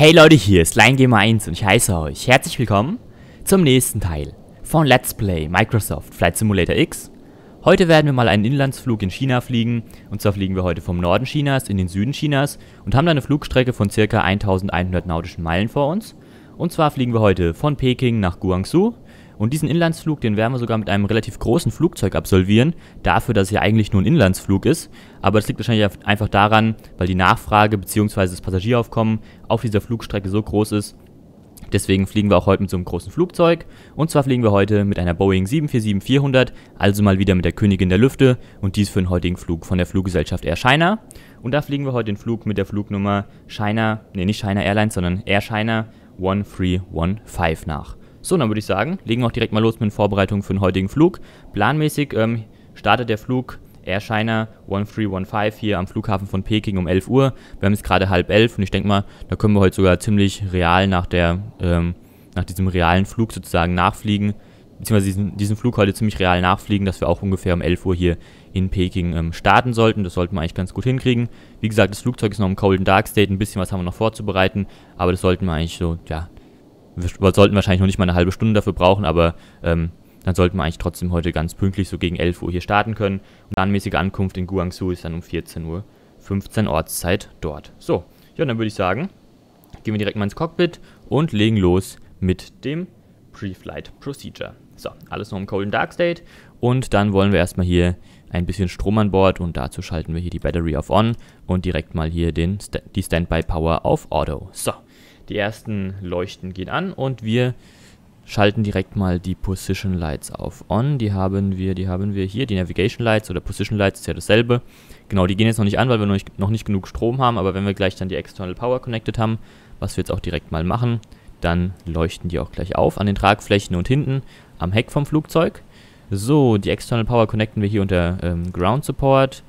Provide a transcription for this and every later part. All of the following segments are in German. Hey Leute, hier ist Liongamer1 und ich heiße euch herzlich willkommen zum nächsten Teil von Let's Play Microsoft Flight Simulator X. Heute werden wir mal einen Inlandsflug in China fliegen, und zwar fliegen wir heute vom Norden Chinas in den Süden Chinas und haben da eine Flugstrecke von ca. 1100 nautischen Meilen vor uns. Und zwar fliegen wir heute von Peking nach Guangzhou, und diesen Inlandsflug, den werden wir sogar mit einem relativ großen Flugzeug absolvieren, dafür, dass es ja eigentlich nur ein Inlandsflug ist. Aber das liegt wahrscheinlich einfach daran, weil die Nachfrage bzw. das Passagieraufkommen auf dieser Flugstrecke so groß ist. Deswegen fliegen wir auch heute mit so einem großen Flugzeug, und zwar fliegen wir heute mit einer Boeing 747-400, also mal wieder mit der Königin der Lüfte, und dies für den heutigen Flug von der Fluggesellschaft Air China. Und da fliegen wir heute den Flug mit der Flugnummer China, ne, nicht China Airlines, sondern Air China 1315 nach. So, dann würde ich sagen, legen wir auch direkt mal los mit den Vorbereitungen für den heutigen Flug. Planmäßig startet der Flug Air China 1315 hier am Flughafen von Peking um 11 Uhr. Wir haben jetzt gerade 10:30 und ich denke mal, da können wir heute sogar ziemlich real nach diesem realen Flug sozusagen nachfliegen, beziehungsweise diesen Flug heute ziemlich real nachfliegen, dass wir auch ungefähr um 11 Uhr hier in Peking starten sollten. Das sollten wir eigentlich ganz gut hinkriegen. Wie gesagt, das Flugzeug ist noch im Cold and Dark State, ein bisschen was haben wir noch vorzubereiten, aber das sollten wir eigentlich so, ja, wir sollten wahrscheinlich noch nicht mal eine halbe Stunde dafür brauchen, aber dann sollten wir eigentlich trotzdem heute ganz pünktlich so gegen 11 Uhr hier starten können. Und planmäßige Ankunft in Guangzhou ist dann um 14:15 Uhr Ortszeit dort. So, ja, dann würde ich sagen, gehen wir direkt mal ins Cockpit und legen los mit dem Pre-Flight Procedure. So, alles noch im Cold and Dark State, und dann wollen wir erstmal hier ein bisschen Strom an Bord, und dazu schalten wir hier die Battery auf On und direkt mal hier die Standby Power auf Auto. So. Die ersten Leuchten gehen an und wir schalten direkt mal die Position Lights auf On. Die haben wir hier, die Navigation Lights oder Position Lights, ist ja dasselbe. Genau, die gehen jetzt noch nicht an, weil wir noch nicht genug Strom haben, aber wenn wir gleich dann die External Power connected haben, was wir jetzt auch direkt mal machen, dann leuchten die auch gleich auf an den Tragflächen und hinten am Heck vom Flugzeug. So, die External Power connecten wir hier unter Ground Support,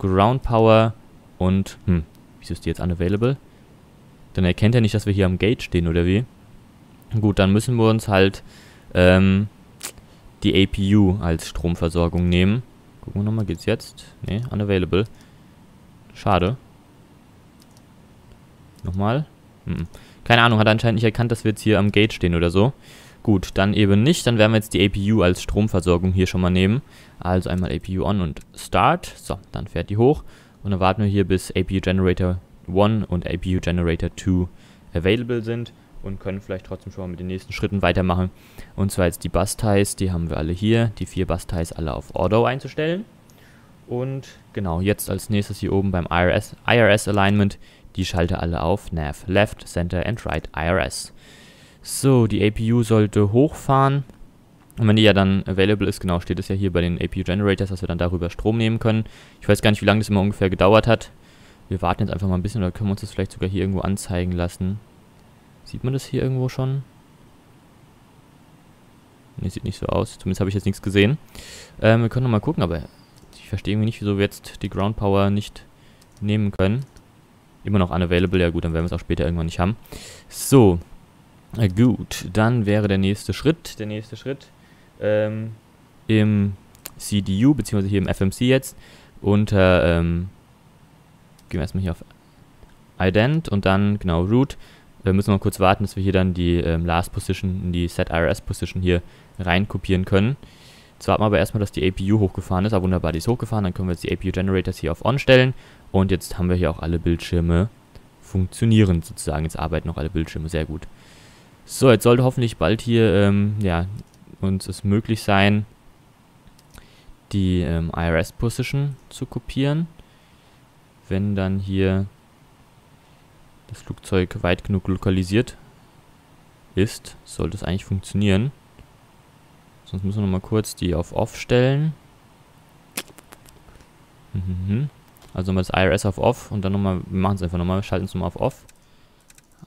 Ground Power und, wieso ist die jetzt unavailable? Dann erkennt er nicht, dass wir hier am Gate stehen, oder wie? Gut, dann müssen wir uns halt die APU als Stromversorgung nehmen. Gucken wir nochmal, geht's jetzt? Ne, unavailable. Schade. Nochmal. Keine Ahnung, hat anscheinend nicht erkannt, dass wir jetzt hier am Gate stehen oder so. Gut, dann eben nicht. Dann werden wir jetzt die APU als Stromversorgung hier schon mal nehmen. Also einmal APU on und Start. So, dann fährt die hoch. Und dann warten wir hier, bis APU Generator 1 und APU Generator 2 available sind, und können vielleicht trotzdem schon mal mit den nächsten Schritten weitermachen. Und zwar jetzt die Bus-Ties, die haben wir alle hier, die 4 Bus-Ties alle auf Auto einzustellen. Und genau, jetzt als nächstes hier oben beim IRS Alignment, die Schalter alle auf Nav, Left, Center and Right IRS. So, die APU sollte hochfahren. Und wenn die ja dann available ist, genau, steht es ja hier bei den APU Generators, dass wir dann darüber Strom nehmen können. Ich weiß gar nicht, wie lange das immer ungefähr gedauert hat. Wir warten jetzt einfach mal ein bisschen, oder können wir uns das vielleicht sogar hier irgendwo anzeigen lassen. Sieht man das hier irgendwo schon? Ne, sieht nicht so aus. Zumindest habe ich jetzt nichts gesehen. Wir können nochmal gucken, aber ich verstehe irgendwie nicht, wieso wir jetzt die Ground Power nicht nehmen können. Immer noch unavailable, ja gut, dann werden wir es auch später irgendwann nicht haben. So, gut, dann wäre der nächste Schritt im CDU, beziehungsweise hier im FMC jetzt, unter, gehen wir erstmal hier auf Ident und dann, genau, Root. Wir müssen noch kurz warten, dass wir hier dann die Last Position, die Set IRS Position hier rein kopieren können. Jetzt warten wir aber erstmal, dass die APU hochgefahren ist. Aber wunderbar, die ist hochgefahren. Dann können wir jetzt die APU Generators hier auf On stellen. Und jetzt haben wir hier auch alle Bildschirme funktionierend sozusagen. Jetzt arbeiten noch alle Bildschirme, sehr gut. So, jetzt sollte hoffentlich bald hier, ja, uns es möglich sein, die IRS Position zu kopieren. Wenn dann hier das Flugzeug weit genug lokalisiert ist, sollte es eigentlich funktionieren. Sonst müssen wir nochmal kurz die auf Off stellen. Also nochmal das IRS auf Off und dann nochmal, wir machen es einfach nochmal, schalten es nochmal auf Off.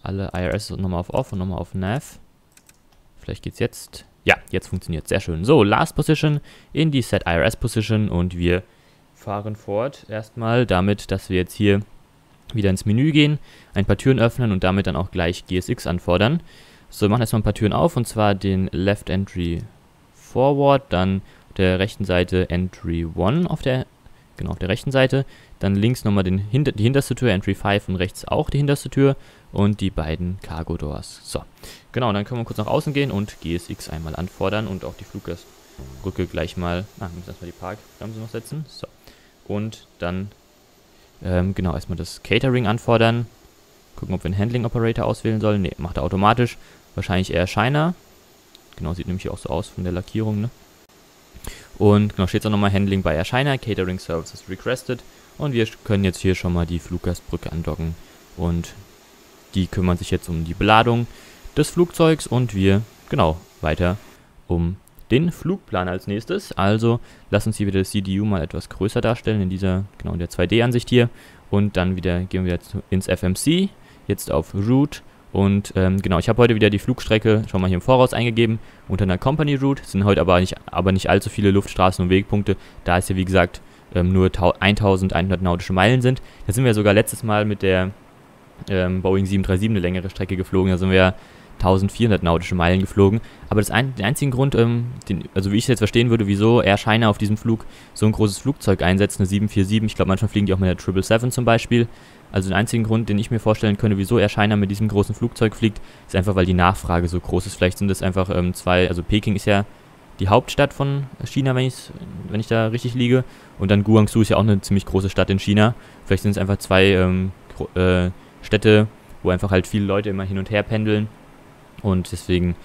Alle IRS nochmal auf Off und nochmal auf Nav. Vielleicht geht's jetzt. Ja, jetzt funktioniert es, sehr schön. So, Last Position in die Set IRS Position, und wir fahren fort erstmal damit, dass wir jetzt hier wieder ins Menü gehen, ein paar Türen öffnen und damit dann auch gleich GSX anfordern. So, wir machen erstmal ein paar Türen auf, und zwar den Left Entry Forward, dann auf der rechten Seite Entry 1 auf der rechten Seite, Dann links nochmal die hinterste Tür, Entry 5, und rechts auch die hinterste Tür und die beiden Cargo Doors. So, genau, dann können wir kurz nach außen gehen und GSX einmal anfordern und auch die Fluggastrücke gleich mal, wir müssen erstmal die Parkbremse noch setzen, so. Und dann, genau, erstmal das Catering anfordern, gucken, ob wir einen Handling Operator auswählen sollen. Ne, macht er automatisch, wahrscheinlich Air China, genau, sieht nämlich auch so aus von der Lackierung, ne. Und genau, steht es auch nochmal Handling bei Air China, Catering Services requested. Und wir können jetzt hier schon mal die Fluggastbrücke andocken. Und die kümmern sich jetzt um die Beladung des Flugzeugs und wir, genau, weiter um den Flugplan als nächstes. Also lass uns hier wieder das CDU mal etwas größer darstellen in dieser, genau, in der 2D-Ansicht hier. Und dann wieder gehen wir jetzt ins FMC, jetzt auf Route. Und genau, ich habe heute wieder die Flugstrecke schon mal hier im Voraus eingegeben unter einer Company Route. Es sind heute aber nicht allzu viele Luftstraßen und Wegpunkte, da ist ja wie gesagt nur 1100 nautische Meilen sind. Da sind wir sogar letztes Mal mit der Boeing 737 eine längere Strecke geflogen, da sind wir 1400 nautische Meilen geflogen. Aber den einzigen Grund, also wie ich es jetzt verstehen würde, wieso Air China auf diesem Flug so ein großes Flugzeug einsetzt, eine 747, ich glaube manchmal fliegen die auch mit der 777 zum Beispiel. Also den einzigen Grund, den ich mir vorstellen könnte, wieso Air China mit diesem großen Flugzeug fliegt, ist einfach, weil die Nachfrage so groß ist. Vielleicht sind das einfach also Peking ist ja die Hauptstadt von China, wenn ich da richtig liege. Und dann Guangzhou ist ja auch eine ziemlich große Stadt in China. Vielleicht sind es einfach zwei Städte, wo einfach halt viele Leute immer hin und her pendeln. Und deswegen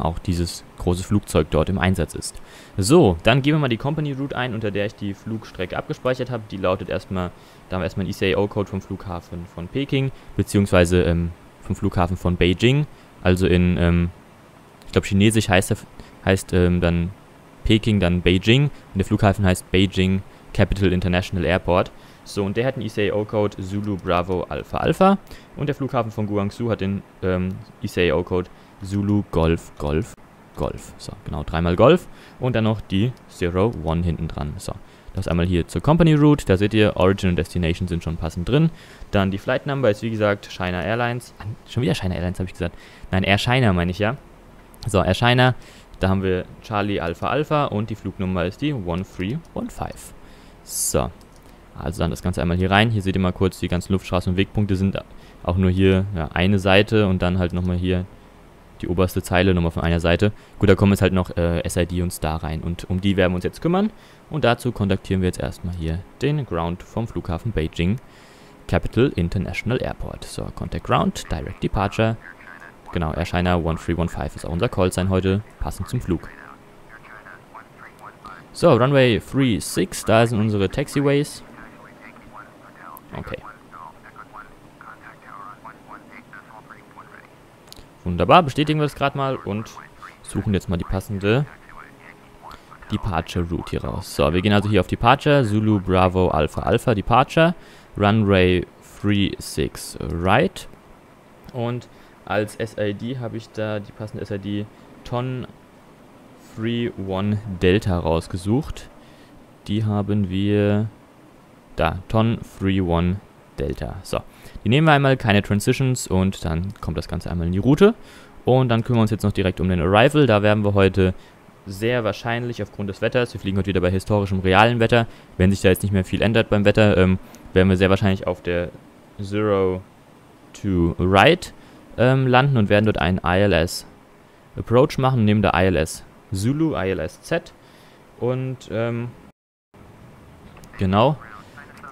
auch dieses große Flugzeug dort im Einsatz ist. So, dann geben wir mal die Company Route ein, unter der ich die Flugstrecke abgespeichert habe. Die lautet erstmal, da haben wir erstmal einen ICAO-Code vom Flughafen von Peking, beziehungsweise vom Flughafen von Beijing. Also in, ich glaube Chinesisch heißt dann Peking, dann Beijing. Und der Flughafen heißt Beijing Capital International Airport. So, und der hat einen ICAO-Code Zulu Bravo Alpha Alpha. Und der Flughafen von Guangzhou hat den ICAO-Code Zulu Golf Golf Golf. So, genau, dreimal Golf. Und dann noch die 01 hinten dran. So, das einmal hier zur Company Route. Da seht ihr, Origin und Destination sind schon passend drin. Dann die Flight Number ist wie gesagt China Airlines. Ah, schon wieder China Airlines habe ich gesagt. Nein, Air China meine ich ja. So, Air China. Da haben wir Charlie Alpha Alpha und die Flugnummer ist die 1315. So. Also dann das Ganze einmal hier rein. Hier seht ihr mal kurz, die ganzen Luftstraßen und Wegpunkte sind auch nur hier ja, eine Seite und dann halt nochmal hier die oberste Zeile nochmal von einer Seite. Gut, da kommen jetzt halt noch SID und Star rein und um die werden wir uns jetzt kümmern. Und dazu kontaktieren wir jetzt erstmal hier den Ground vom Flughafen Beijing Capital International Airport. So, Contact Ground, Direct Departure. Genau, Air China 1315 ist auch unser Callsign heute, passend zum Flug. So, Runway 36, da sind unsere Taxiways. Okay. Wunderbar, bestätigen wir das gerade mal und suchen jetzt mal die passende Departure Route hier raus. So, wir gehen also hier auf Departure, Zulu Bravo Alpha Alpha Departure, Runway 36 Right. Und als SID habe ich da die passende SID Ton 31 Delta rausgesucht. Die haben wir... Da, Ton 31 Delta. So, die nehmen wir einmal, keine Transitions und dann kommt das Ganze einmal in die Route. Und dann kümmern wir uns jetzt noch direkt um den Arrival. Da werden wir heute sehr wahrscheinlich aufgrund des Wetters, wir fliegen heute wieder bei historischem, realen Wetter, wenn sich da jetzt nicht mehr viel ändert beim Wetter, werden wir sehr wahrscheinlich auf der 02 Right landen und werden dort einen ILS Approach machen, nehmen da ILS Zulu, ILS Z und genau,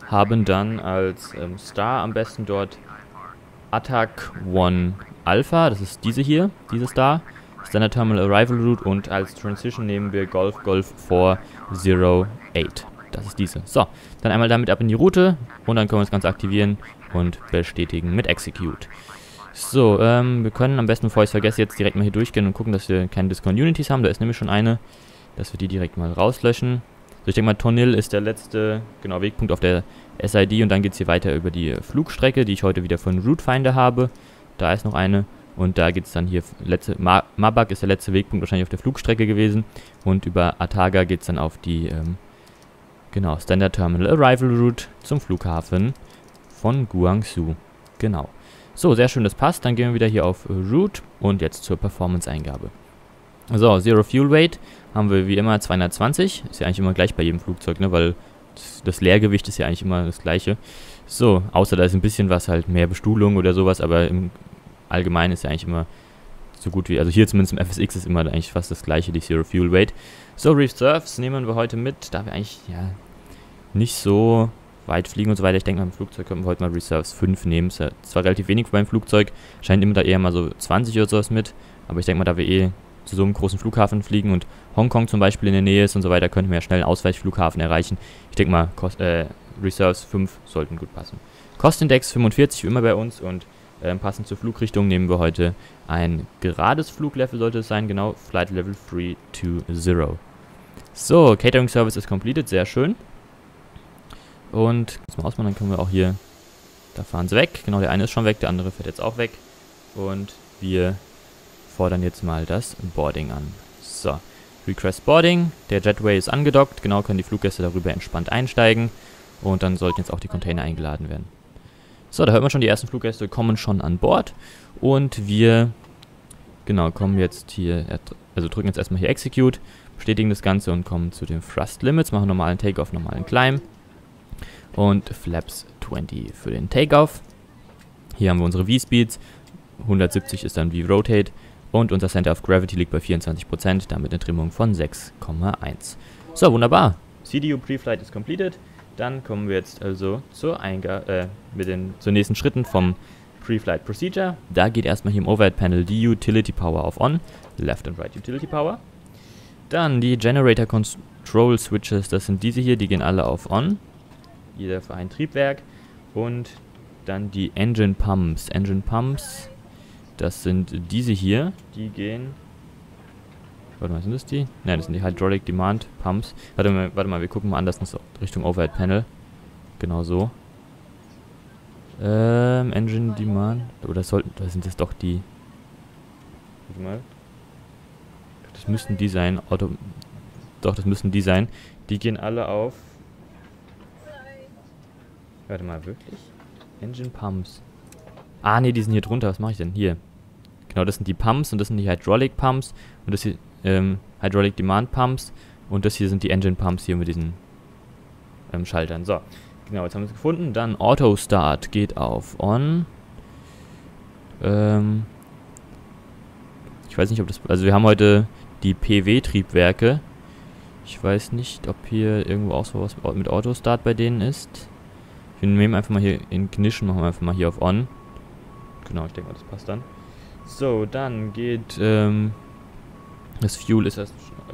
haben dann als Star am besten dort Attack 1 Alpha, das ist diese hier, diese Star, Standard Terminal Arrival Route und als Transition nehmen wir Golf Golf 408, das ist diese. So, dann einmal damit ab in die Route und dann können wir das Ganze aktivieren und bestätigen mit Execute. So, wir können am besten, bevor ich es vergesse, jetzt direkt mal hier durchgehen und gucken, dass wir keine Discontinuities haben, da ist nämlich schon eine, dass wir die direkt mal rauslöschen. So, ich denke mal, Tonil ist der letzte, genau, Wegpunkt auf der SID und dann geht es hier weiter über die Flugstrecke, die ich heute wieder von Route Finder habe. Da ist noch eine und da geht es dann hier, Mabak ist der letzte Wegpunkt wahrscheinlich auf der Flugstrecke gewesen und über Ataga geht es dann auf die, genau, Standard Terminal Arrival Route zum Flughafen von Guangzhou, genau. So, sehr schön, das passt, dann gehen wir wieder hier auf Route und jetzt zur Performance-Eingabe. So, Zero Fuel Weight haben wir wie immer 220, ist ja eigentlich immer gleich bei jedem Flugzeug, ne, weil das Leergewicht ist ja eigentlich immer das gleiche. So, außer da ist ein bisschen was, halt mehr Bestuhlung oder sowas, aber im Allgemeinen ist ja eigentlich immer so gut wie, also hier zumindest im FSX ist immer eigentlich fast das gleiche, die Zero Fuel Weight. So, Reserves nehmen wir heute mit, da wir eigentlich, ja, nicht so weit fliegen und so weiter. Ich denke mal, im Flugzeug können wir heute mal Reserves 5 nehmen. Ist ja zwar relativ wenig beim Flugzeug, scheint immer da eher mal so 20 oder sowas mit, aber ich denke mal, da wir eh zu so einem großen Flughafen fliegen und Hongkong zum Beispiel in der Nähe ist und so weiter, könnten wir ja schnell einen Ausweichflughafen erreichen. Ich denke mal, Reserves 5 sollten gut passen. Kostindex 45, wie immer bei uns, und passend zur Flugrichtung nehmen wir heute ein gerades Fluglevel, sollte es sein, genau, Flight Level 320. So, Catering Service ist completed, sehr schön. Und jetzt mal ausmachen, dann können wir auch hier, da fahren sie weg, genau, der eine ist schon weg, der andere fährt jetzt auch weg. Und wir fordern jetzt mal das Boarding an. So, Request Boarding, der Jetway ist angedockt, genau, können die Fluggäste darüber entspannt einsteigen und dann sollten jetzt auch die Container eingeladen werden. So, da hört man schon, die ersten Fluggäste kommen schon an Bord und wir, genau, kommen jetzt hier, also drücken jetzt erstmal hier Execute, bestätigen das Ganze und kommen zu den Thrust Limits, machen normalen Takeoff, normalen Climb und Flaps 20 für den Takeoff. Hier haben wir unsere V-Speeds, 170 ist dann V-Rotate. Und unser Center of Gravity liegt bei 24%, damit eine Trimmung von 6,1. So, wunderbar. CDU Pre-Flight ist completed. Dann kommen wir jetzt also zu nächsten Schritten vom Pre-Flight Procedure. Da geht erstmal hier im Overhead-Panel die Utility Power auf On, Left und Right Utility Power. Dann die Generator Control Switches, das sind diese hier, die gehen alle auf On. Jeder für ein Triebwerk. Und dann die Engine Pumps. Engine Pumps... Das sind diese hier, die gehen... Warte mal, sind das die? Nein, das sind die Hydraulic Demand Pumps. Warte mal, wir gucken mal anders Richtung Overhead Panel. Genau so. Engine Demand... Oder sollten... Da sind das doch die... Warte mal. Das müssten die sein. Doch, das müssten die sein. Die gehen alle auf... Warte mal, wirklich? Engine Pumps... Ah, ne, die sind hier drunter. Was mache ich denn? Hier. Genau, das sind die Pumps und das sind die Hydraulic Pumps. Und das hier, Hydraulic Demand Pumps. Und das hier sind die Engine Pumps hier mit diesen Schaltern. So, genau, jetzt haben wir es gefunden. Dann Auto Start geht auf On. Ich weiß nicht, ob das... Also wir haben heute die PW-Triebwerke. Ich weiß nicht, ob hier irgendwo auch so was mit Auto Start bei denen ist. Wir nehmen einfach mal hier in Ignition, machen wir einfach mal hier auf On. Genau, ich denke mal, das passt dann. So, dann geht, das Fuel ist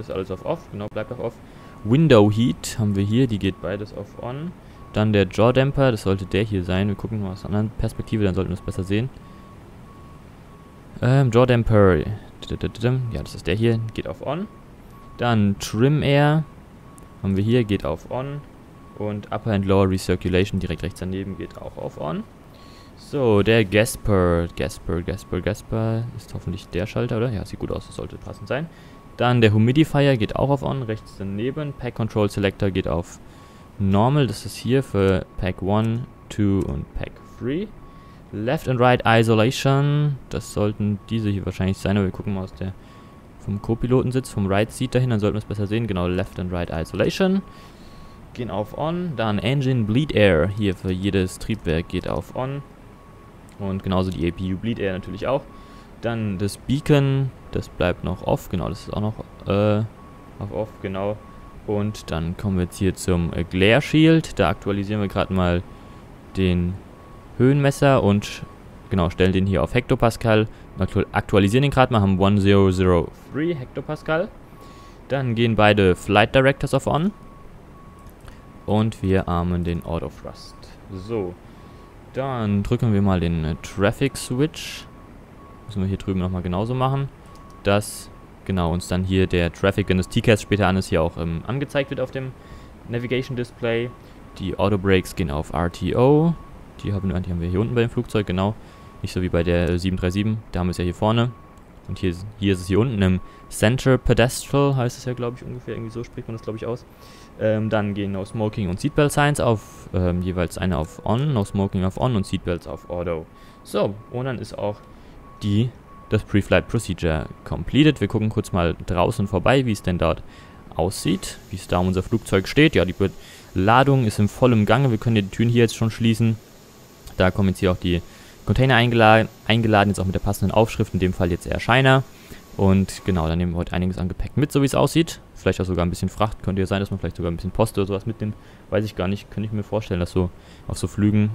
alles auf Off, genau, bleibt auf Off. Window Heat haben wir hier, die geht beides auf On. Dann der Jaw Damper, das sollte der hier sein. Wir gucken mal aus einer anderen Perspektive, dann sollten wir es besser sehen. Jaw Damper, ja, das ist der hier, geht auf On. Dann Trim Air haben wir hier, geht auf On. Und Upper and Lower Recirculation direkt rechts daneben geht auch auf On. So, der Gasper ist hoffentlich der Schalter, oder? Ja, sieht gut aus, das sollte passend sein. Dann der Humidifier geht auch auf On, rechts daneben. Pack Control Selector geht auf Normal, das ist hier für Pack 1, 2 und Pack 3. Left and Right Isolation, das sollten diese hier wahrscheinlich sein, aber wir gucken mal vom Co-Pilotensitz, vom Right Seat dahin, dann sollten wir es besser sehen. Genau, Left and Right Isolation. Gehen auf On, dann Engine Bleed Air, hier für jedes Triebwerk geht auf On. Und genauso die APU Bleed Air natürlich auch. Dann das Beacon, das bleibt noch off, genau, das ist auch noch auf Off, genau. Und dann kommen wir jetzt hier zum Glare Shield, da aktualisieren wir gerade mal den Höhenmesser und genau, stellen den hier auf Hektopascal. Aktualisieren den gerade mal, haben 1003 Hektopascal. Dann gehen beide Flight Directors auf On. Und wir armen den Auto Thrust. So, dann drücken wir mal den Traffic Switch. Müssen wir hier drüben nochmal genauso machen. Dass, genau, uns dann hier der Traffic, wenn das TCAS später an ist, hier auch angezeigt wird auf dem Navigation Display. Die Auto Brakes gehen auf RTO. Die haben wir hier unten bei dem Flugzeug, genau. Nicht so wie bei der 737, da haben wir es ja hier vorne. Und hier ist es hier unten im Center Pedestal, heißt es ja, glaube ich, ungefähr. Irgendwie so spricht man das, glaube ich, aus. Dann gehen No Smoking und Seatbelt Signs auf, jeweils eine auf On, No Smoking auf On und Seatbelts auf Auto. So, und dann ist auch das Pre-Flight Procedure completed. Wir gucken kurz mal draußen vorbei, wie es denn dort aussieht, wie es da um unser Flugzeug steht. Ja, die Ladung ist in vollem Gange. Wir können die Türen hier jetzt schon schließen. Da kommen jetzt hier auch die Container eingeladen, jetzt auch mit der passenden Aufschrift, in dem Fall jetzt Air China. Und genau, dann nehmen wir heute einiges an Gepäck mit, so wie es aussieht. Vielleicht auch sogar ein bisschen Fracht. Könnte ja sein, dass man vielleicht sogar ein bisschen Post oder sowas mitnimmt. Weiß ich gar nicht. Könnte ich mir vorstellen, dass so auf so Flügen,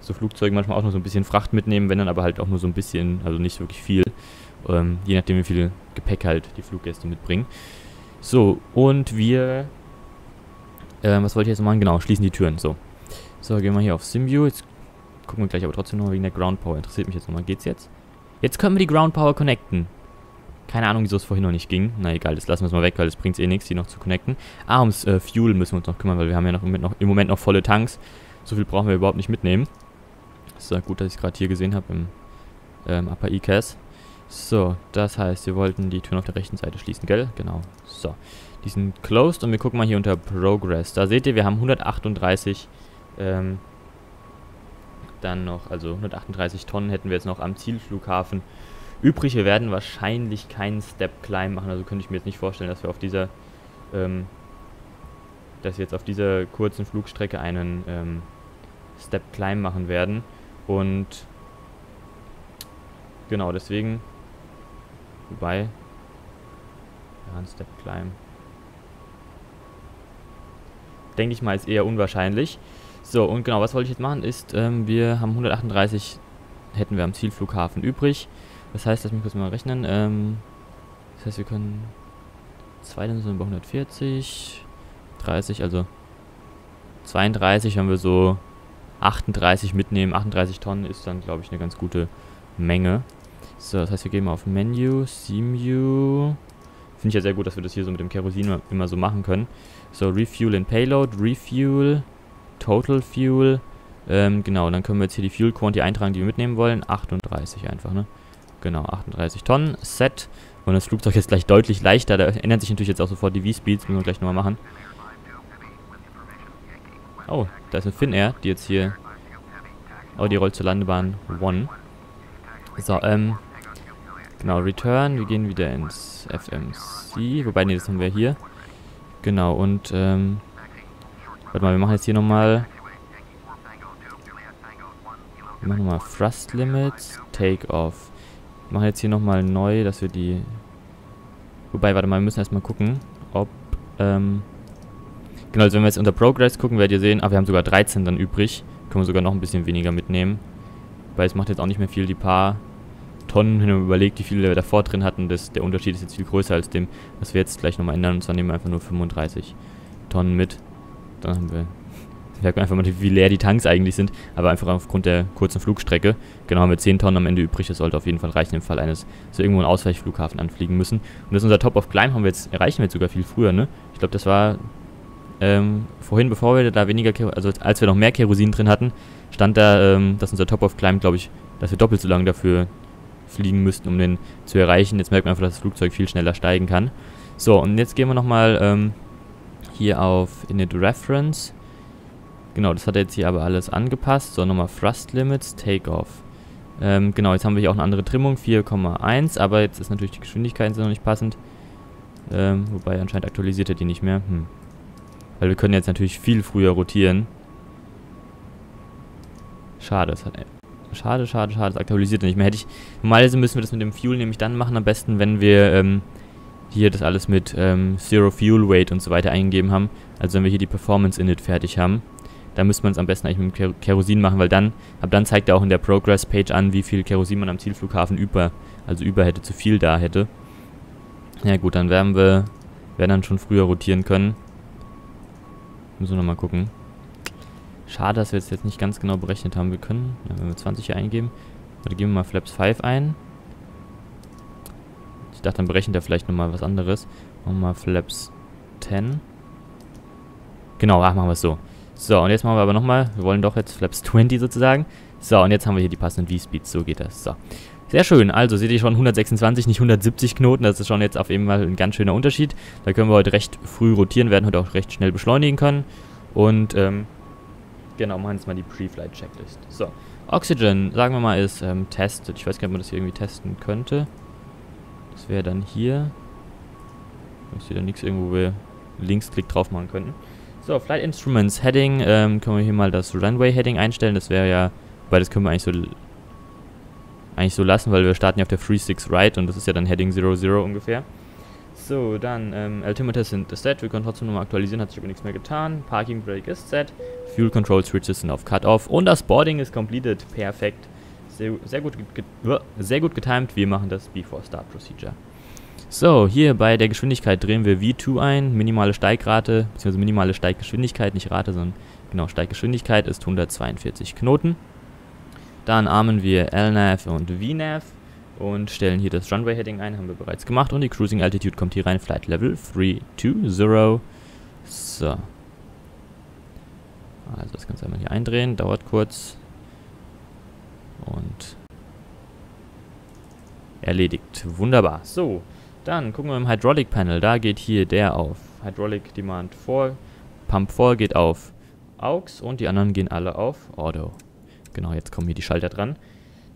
so Flugzeugen manchmal auch nur so ein bisschen Fracht mitnehmen, wenn dann aber halt auch nur so ein bisschen, also nicht wirklich viel. Je nachdem, wie viel Gepäck halt die Fluggäste mitbringen. So, und wir, was wollte ich jetzt machen? Genau, schließen die Türen, so. So, gehen wir hier auf SimView. Jetzt gucken wir gleich, aber trotzdem noch wegen der Ground Power. Interessiert mich jetzt nochmal. Geht's jetzt? Jetzt können wir die Ground Power connecten. Keine Ahnung, wieso es vorhin noch nicht ging. Na egal, das lassen wir es mal weg, weil es bringt eh nichts, die noch zu connecten. Ah, ums Fuel müssen wir uns noch kümmern, weil wir haben ja im Moment noch volle Tanks. So viel brauchen wir überhaupt nicht mitnehmen. Ist ja gut, dass ich es gerade hier gesehen habe im Upper E-Cas. So, das heißt, wir wollten die Türen auf der rechten Seite schließen, gell? Genau, so. Die sind closed und wir gucken mal hier unter Progress. Da seht ihr, wir haben 138, dann noch, also 138 Tonnen hätten wir jetzt noch am Zielflughafen übrig. Wir werden wahrscheinlich keinen Step-Climb machen, also könnte ich mir jetzt nicht vorstellen, dass wir auf dieser, dass wir jetzt auf dieser kurzen Flugstrecke einen, Step-Climb machen werden. Und, genau, deswegen... Wobei... Ja, ein Step Climb. Denke ich mal, ist eher unwahrscheinlich. So, und genau, was wollte ich jetzt machen ist, wir haben 138, hätten wir am Zielflughafen übrig. Das heißt, lass mich kurz mal rechnen. Das heißt, wir können... 2, dann sind wir bei 140... 30, also... 32 haben wir so... 38 mitnehmen. 38 Tonnen ist dann, glaube ich, eine ganz gute Menge. So, das heißt, wir gehen mal auf Menu, Simview. Finde ich ja sehr gut, dass wir das hier so mit dem Kerosin immer so machen können. So, Refuel and Payload, Refuel, Total Fuel. Genau, dann können wir jetzt hier die Fuel Quantity eintragen, die wir mitnehmen wollen. 38 einfach, ne? Genau, 38 Tonnen, Set. Und das Flugzeug ist gleich deutlich leichter. Da ändern sich natürlich jetzt auch sofort die V-Speeds, müssen wir gleich nochmal machen. Oh, da ist eine Finnair, die jetzt hier... Oh, die rollt zur Landebahn 1. So, genau, Return, wir gehen wieder ins FMC, wobei, nee, das haben wir hier. Genau, und, warte mal, wir machen jetzt hier nochmal, wir machen nochmal Thrust Limits, Takeoff. Wir machen jetzt hier nochmal neu, dass wir die, wobei, warte mal, wir müssen erstmal gucken, ob, genau, also wenn wir jetzt unter Progress gucken, werdet ihr sehen, ah, wir haben sogar 13 dann übrig, können wir sogar noch ein bisschen weniger mitnehmen. Weil es macht jetzt auch nicht mehr viel, die paar Tonnen, wenn man überlegt, wie viele wir davor drin hatten, der Unterschied ist jetzt viel größer als dem, was wir jetzt gleich nochmal ändern, und zwar nehmen wir einfach nur 35 Tonnen mit. Dann haben wir, merkt man einfach mal, wie leer die Tanks eigentlich sind, aber einfach aufgrund der kurzen Flugstrecke. Genau, haben wir 10 Tonnen am Ende übrig, das sollte auf jeden Fall reichen, im Fall eines, dass wir irgendwo einen Ausweichflughafen anfliegen müssen. Und das ist unser Top-of-Climb, erreichen wir jetzt sogar viel früher, ne? Ich glaube, das war... vorhin, bevor wir da weniger, also als wir noch mehr Kerosin drin hatten, stand da, dass unser Top-of-Climb, glaube ich, dass wir doppelt so lange dafür fliegen müssten, um den zu erreichen. Jetzt merkt man einfach, dass das Flugzeug viel schneller steigen kann. So, und jetzt gehen wir nochmal hier auf Init Reference. Genau, das hat er jetzt hier aber alles angepasst. So, nochmal Thrust Limits, Takeoff. Genau, jetzt haben wir hier auch eine andere Trimmung, 4,1, aber jetzt ist natürlich die Geschwindigkeit noch nicht passend. Wobei anscheinend aktualisiert er die nicht mehr. Weil wir können jetzt natürlich viel früher rotieren. Schade, das hat... Schade, das aktualisiert nicht mehr. Hätte ich... Normalerweise müssen wir das mit dem Fuel nämlich dann machen, am besten, wenn wir, hier das alles mit, Zero Fuel Weight und so weiter eingegeben haben. Also wenn wir hier die Performance Init fertig haben. Dann müsste man es am besten eigentlich mit dem Kerosin machen, weil dann... Ab dann zeigt er auch in der Progress Page an, wie viel Kerosin man am Zielflughafen über hätte, zu viel da hätte. Ja gut, dann werden dann schon früher rotieren können. Müssen wir nochmal gucken. Schade, dass wir es jetzt nicht ganz genau berechnet haben. Wir können, ja, wenn wir 20 hier eingeben, oder geben wir mal Flaps 5 ein. Ich dachte, dann berechnet er vielleicht nochmal was anderes. Machen wir mal Flaps 10. Genau, ach, machen wir es so. So, und jetzt machen wir aber nochmal, wir wollen doch jetzt Flaps 20 sozusagen. So, und jetzt haben wir hier die passenden V-Speeds, so geht das. So. Sehr schön, also seht ihr schon 126, nicht 170 Knoten, das ist schon jetzt auf jeden Fall ein ganz schöner Unterschied. Da können wir heute recht früh rotieren, werden heute auch recht schnell beschleunigen können. Und, genau, machen jetzt mal die Pre-Flight-Checklist. So, Oxygen, sagen wir mal, ist tested. Ich weiß gar nicht, ob man das hier irgendwie testen könnte. Das wäre dann hier. Ich sehe da nichts irgendwo, wo wir Linksklick drauf machen könnten. So, Flight Instruments Heading, können wir hier mal das Runway Heading einstellen, das wäre ja, weil das können wir eigentlich so lassen, weil wir starten ja auf der 36 Right und das ist ja dann Heading 00 ungefähr. So, dann Altimeters sind set, wir können trotzdem nochmal aktualisieren, hat sich aber nichts mehr getan. Parking Brake ist set, Fuel Control Switches sind auf Cut-Off und das Boarding ist completed, perfekt. Sehr gut getimed, wir machen das Before Start Procedure. So, hier bei der Geschwindigkeit drehen wir V2 ein, minimale Steigrate, beziehungsweise minimale Steiggeschwindigkeit, nicht Rate, sondern genau Steiggeschwindigkeit ist 142 Knoten. Dann armen wir LNAV und VNAV und stellen hier das Runway Heading ein, haben wir bereits gemacht. Und die Cruising Altitude kommt hier rein, Flight Level 320. So. Also das Ganze einmal hier eindrehen, dauert kurz. Und erledigt. Wunderbar. So, dann gucken wir im Hydraulic Panel. Da geht hier der auf Hydraulic Demand 4, Pump 4 geht auf AUX und die anderen gehen alle auf Auto. Genau, jetzt kommen hier die Schalter dran.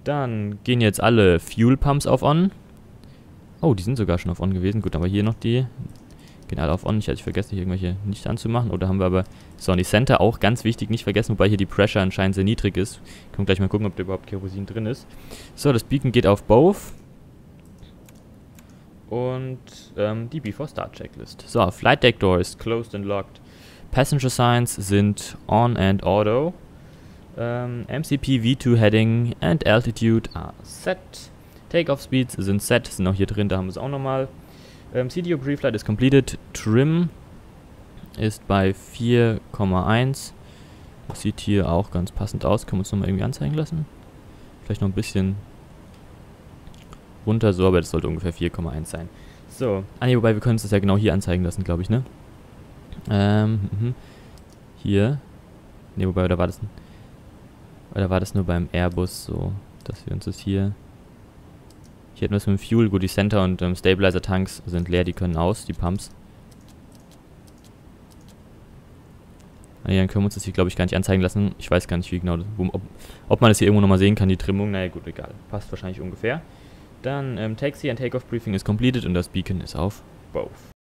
Dann gehen jetzt alle Fuel Pumps auf On. Oh, die sind sogar schon auf On gewesen. Gut, aber hier noch die. Gehen alle auf On. Ich hatte vergessen, hier irgendwelche nicht anzumachen. Oder haben wir aber Sony Center auch ganz wichtig nicht vergessen, wobei hier die Pressure anscheinend sehr niedrig ist. Können gleich mal gucken, ob da überhaupt Kerosin drin ist. So, das Beacon geht auf Both. Und die Before Start Checklist. So, Flight Deck Door ist closed and locked. Passenger Signs sind On and Auto. MCP V2 Heading and Altitude are set. Takeoff Speeds sind set, sind auch hier drin, da haben wir es auch nochmal. CDO Preflight ist completed. Trim ist bei 4,1. Das sieht hier auch ganz passend aus. Können wir uns nochmal irgendwie anzeigen lassen? Vielleicht noch ein bisschen runter, so, aber das sollte ungefähr 4,1 sein. So, wobei wir können uns das ja genau hier anzeigen lassen, glaube ich, ne? Hier. Ne, wobei, oder war das nur beim Airbus so, dass wir uns das hier... Hier hätten wir es mit dem Fuel, gut, die Center und Stabilizer-Tanks sind leer, die können aus, die Pumps. Naja, dann können wir uns das hier, glaube ich, gar nicht anzeigen lassen. Ich weiß gar nicht, wie genau, ob man das hier irgendwo nochmal sehen kann, die Trimmung. Naja, gut, egal. Passt wahrscheinlich ungefähr. Dann Taxi and Takeoff Briefing ist completed und das Beacon ist auf Both.